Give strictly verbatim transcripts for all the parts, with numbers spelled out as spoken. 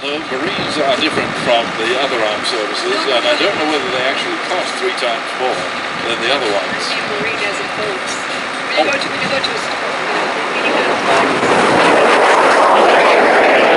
The Marines are different from the other armed services, and I don't know whether they actually cost three times more than the other ones. I think Marine has a boat. When you go to, when you go to a store, you know,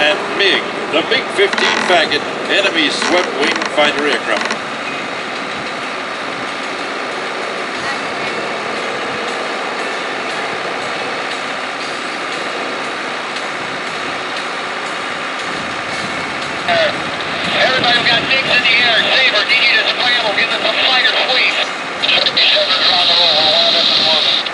and MiG, the MiG fifteen Fagot, enemy swept wing fighter aircraft. Uh, everybody who got MiGs in the air, Sabre, D G to Spam, we'll give us a fighter sweep. thirty-seven's on the roll, I'll have us in one.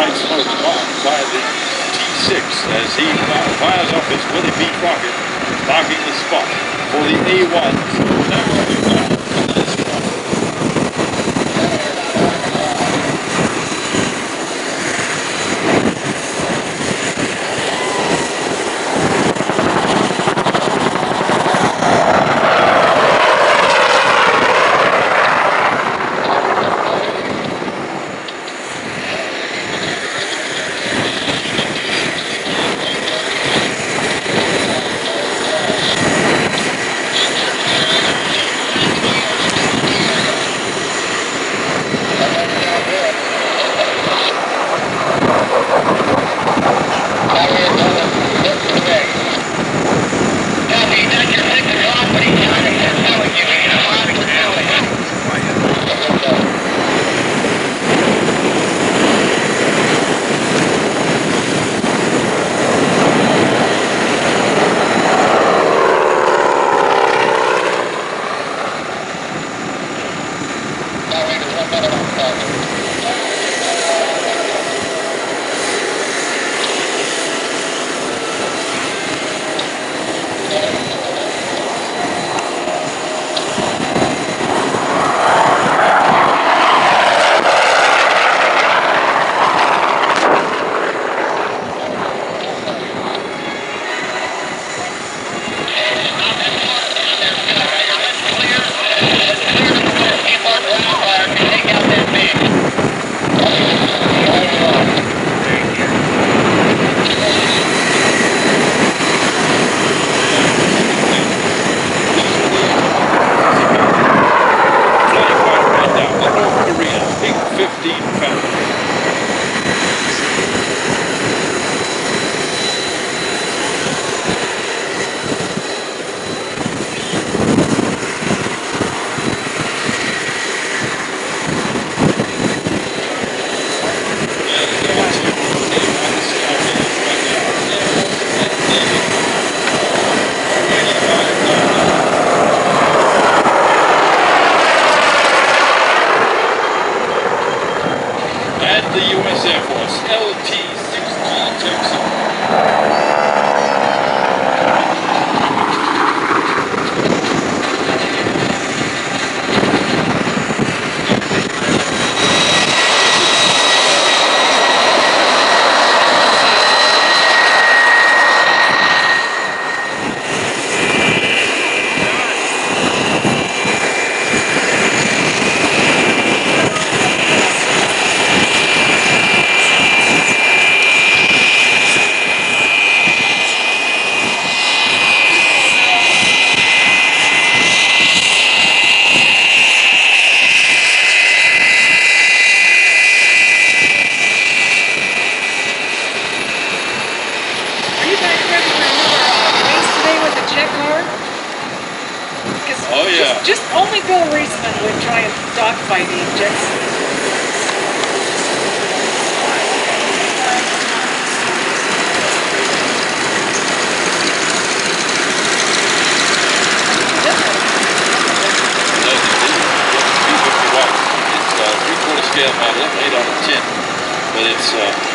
white smoke blocked by the T six as he fires off his Willie Pete rocket, marking the spot for the A one. So now we're going to that spot. The U S. Air Force L T six G Texan. Oh, yeah. Just, just only Bill Reisman would try and dogfight the injections. It's a three quarter scale model, eight out of ten, but it's. Uh,